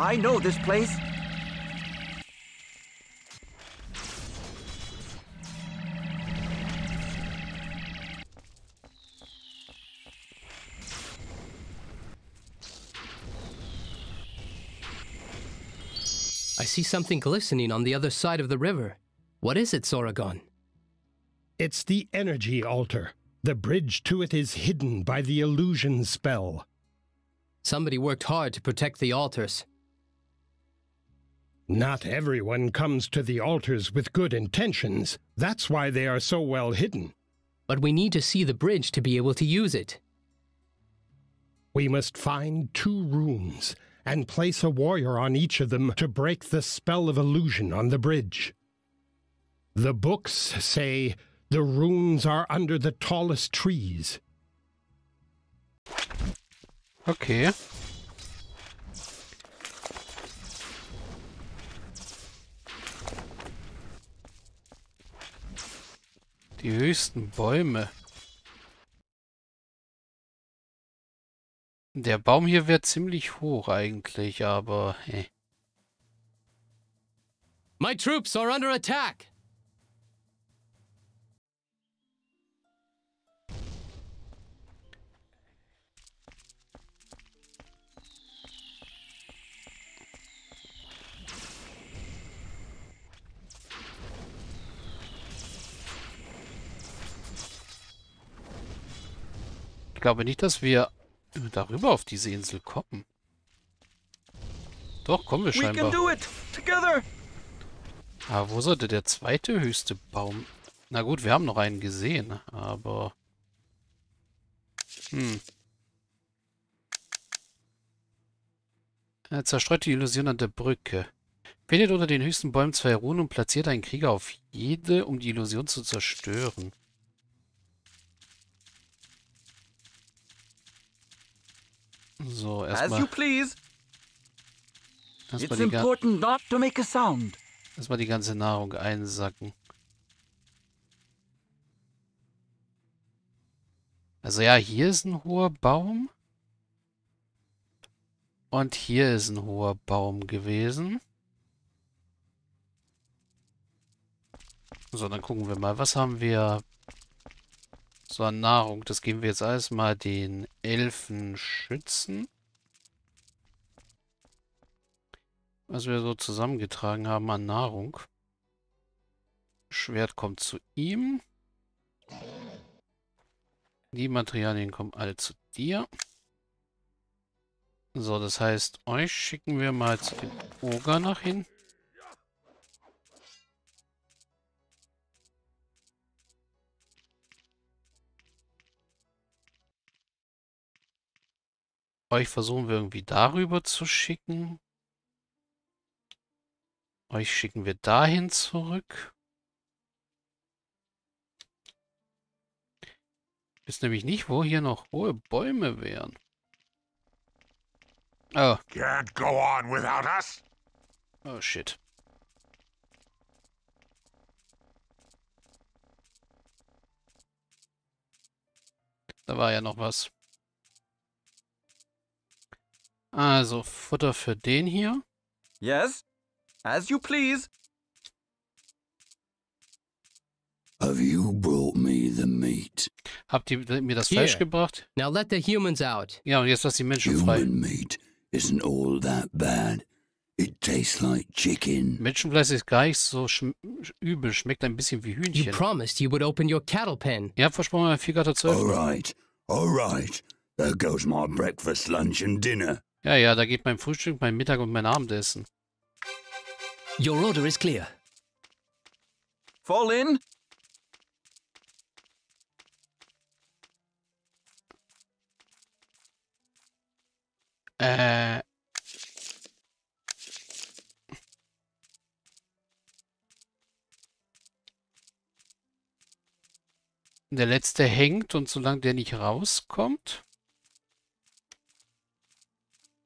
I know this place. I see something glistening on the other side of the river. What is it, Soragon? It's the energy altar. The bridge to it is hidden by the illusion spell. Somebody worked hard to protect the altars. Not everyone comes to the altars with good intentions. That's why they are so well hidden. But we need to see the bridge to be able to use it. We must find two rooms and place a warrior on each of them to break the spell of illusion on the bridge. The books say the runes are under the tallest trees. Okay. Die höchsten Bäume. Der Baum hier wäre ziemlich hoch eigentlich, aber hey. My troops are under attack. Ich glaube nicht, dass wir darüber auf diese Insel kommen. Doch, kommen wir scheinbar. Aber wo sollte der zweite höchste Baum? Na gut, wir haben noch einen gesehen, aber... Zerstreut die Illusion an der Brücke. Findet unter den höchsten Bäumen 2 Runen und platziert einen Krieger auf jede, um die Illusion zu zerstören. So, erstmal die ganze Nahrung einsacken. Also ja, hier ist ein hoher Baum. Und hier ist ein hoher Baum gewesen. So, dann gucken wir mal, was haben wir so an Nahrung. Das geben wir jetzt alles mal den Elfenschützen. Was wir so zusammengetragen haben an Nahrung. Schwert kommt zu ihm. Die Materialien kommen alle zu dir. So, das heißt, euch schicken wir mal zu dem Oger nach hin. Euch versuchen wir irgendwie darüber zu schicken. Euch schicken wir dahin zurück. Ist nämlich nicht, wo hier noch hohe Bäume wären. Oh. Can't go on without us. Oh shit. Da war ja noch was. Also, Futter für den hier. Yes, as you please. Have you brought me the meat? Habt ihr mir das Fleisch gebracht? Now let the humans out. Ja, und jetzt lass die Menschen frei. Human meat isn't all that bad. It tastes like chicken. Menschenfleisch ist gar nicht so übel, schmeckt ein bisschen wie Hühnchen. You promised you would open your cattle pen. Ja, versprochen, mein Viehgatter zu öffnen. Alright, alright. There goes my breakfast, lunch and dinner. Ja, ja, da geht mein Frühstück, mein Mittag und mein Abendessen. Your order is clear. Fall in. Der letzte hängt und solange der nicht rauskommt...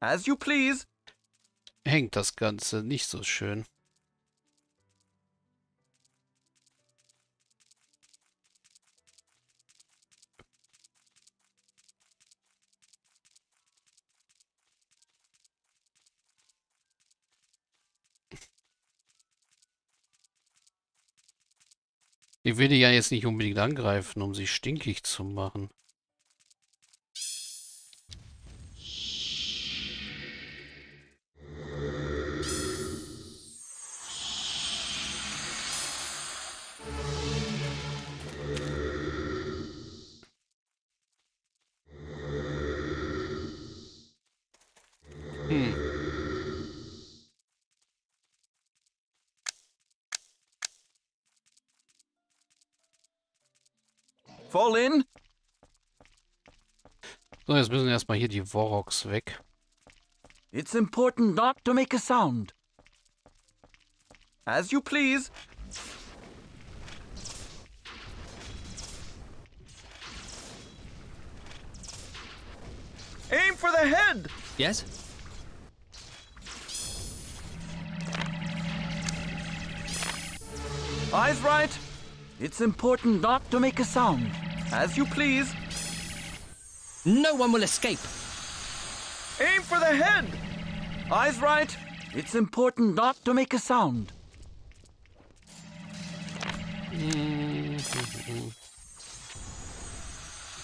As you please. Hängt das Ganze nicht so schön. Ich will die ja jetzt nicht unbedingt angreifen, um sie stinkig zu machen. Fall in. So, jetzt müssen erstmal hier die Woroks weg. It's important not to make a sound. As you please. Aim for the head. Yes. Eyes right. It's important not to make a sound. As you please. No one will escape. Aim for the head. Eyes right. It's important not to make a sound.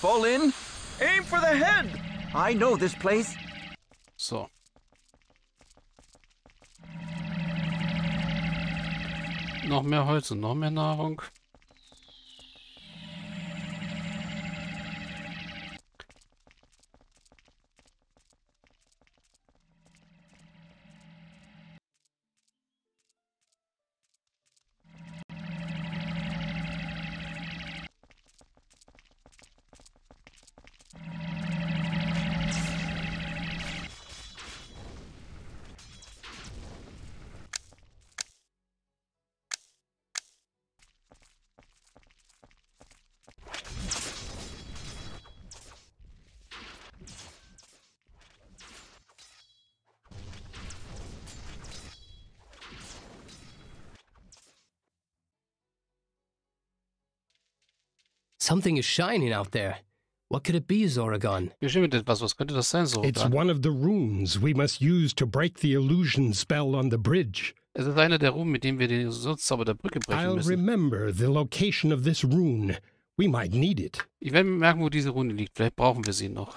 Fall in. Aim for the head. I know this place. So. Noch mehr Holz und noch mehr Nahrung. Something is shining out there. What could it be, Soragon? Was könnte das sein, Soragon? It's one of the runes we must use to break the illusion spell on the bridge. Es ist einer der Runen, mit dem wir den Illusionszauber der Brücke brechen müssen. I'll remember the location of this rune. We might need it. Ich werde mir merken, wo diese Rune liegt. Vielleicht brauchen wir sie noch.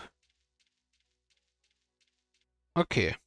Okay.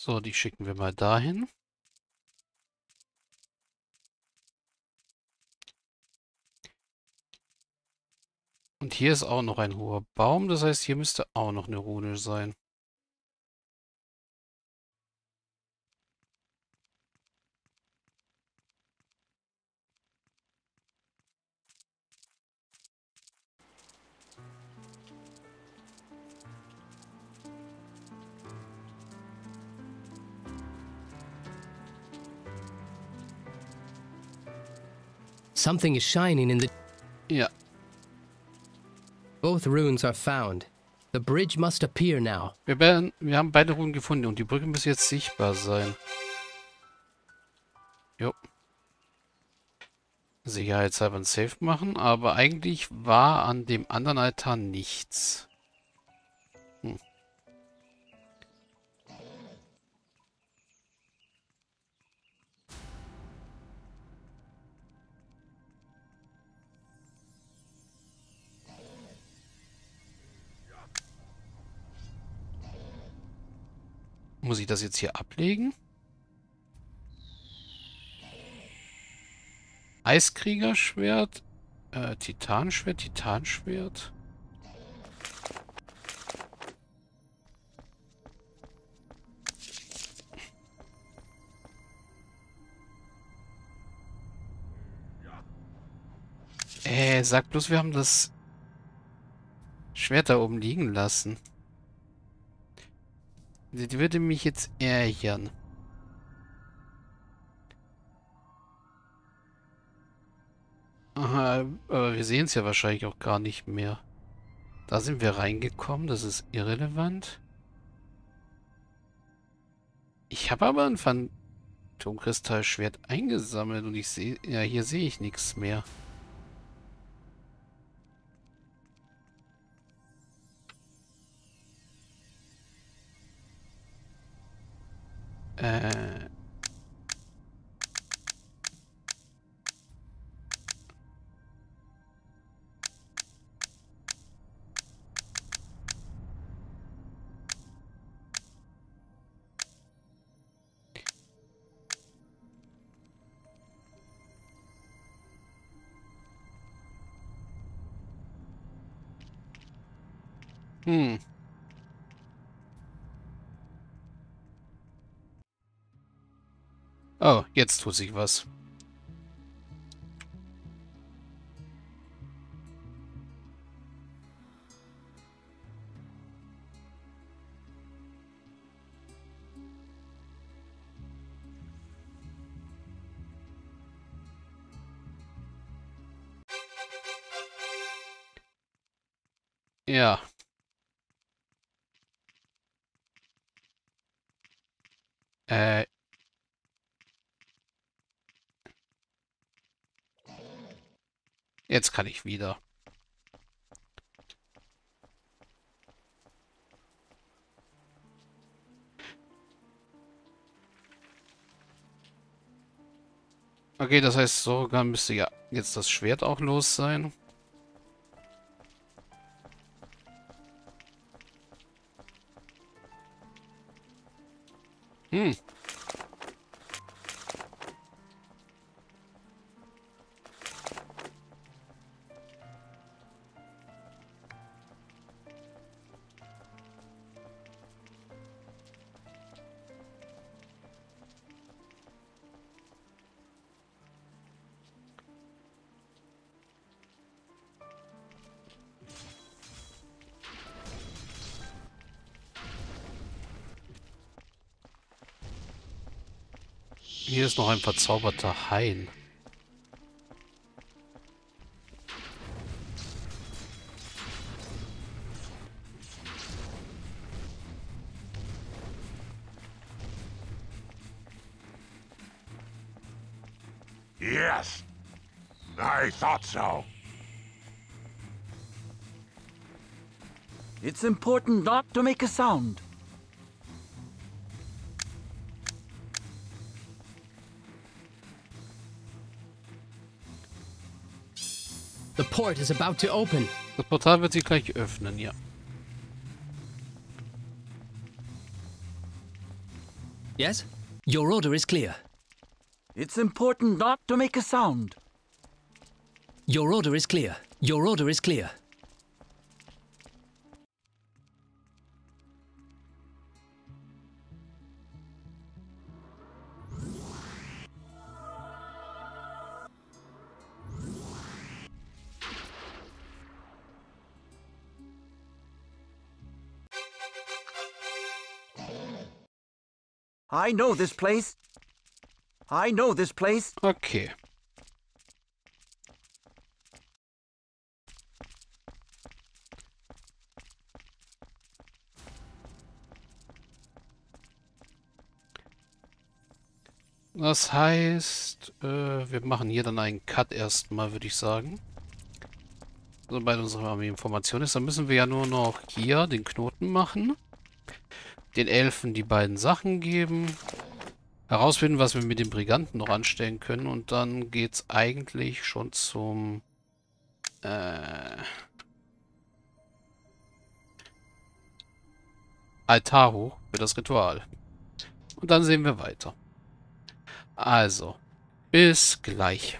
So, die schicken wir mal dahin. Und hier ist auch noch ein hoher Baum, das heißt, hier müsste auch noch eine Rune sein. Something is shining in the... Yeah. Both runes are found. The bridge must appear now. Wir haben beide Runen gefunden und die Brücke muss jetzt sichtbar sein. Jo. Sicherheitshalber ein Safe machen, aber eigentlich war an dem anderen Altar nichts. Muss ich das jetzt hier ablegen? Eiskriegerschwert. Titanschwert, Titanschwert. Sag bloß, wir haben das Schwert da oben liegen lassen. Das würde mich jetzt ärgern. Aha, aber wir sehen es ja wahrscheinlich auch gar nicht mehr. Da sind wir reingekommen, das ist irrelevant. Ich habe aber ein Phantomkristallschwert eingesammelt und ich sehe, ja, hier sehe ich nichts mehr. Oh, jetzt tut sich was. Ja. Jetzt kann ich wieder. Okay, das heißt, Soragon müsste ja jetzt das Schwert auch los sein. Hier ist noch ein verzauberter Hain. Yes, I thought so. It's important not to make a sound. The port is about to open. Das Portal wird sich gleich öffnen, ja. Yes? Your order is clear. It's important not to make a sound. Your order is clear. Your order is clear. I know this place. I know this place. Okay. Das heißt, wir machen hier dann einen Cut erstmal, würde ich sagen. Sobald unsere Armee-Information ist, dann müssen wir ja nur noch hier den Knoten machen. Den Elfen die beiden Sachen geben, herausfinden, was wir mit den Briganten noch anstellen können, und dann geht's eigentlich schon zum Altar hoch für das Ritual. Und dann sehen wir weiter. Also, bis gleich.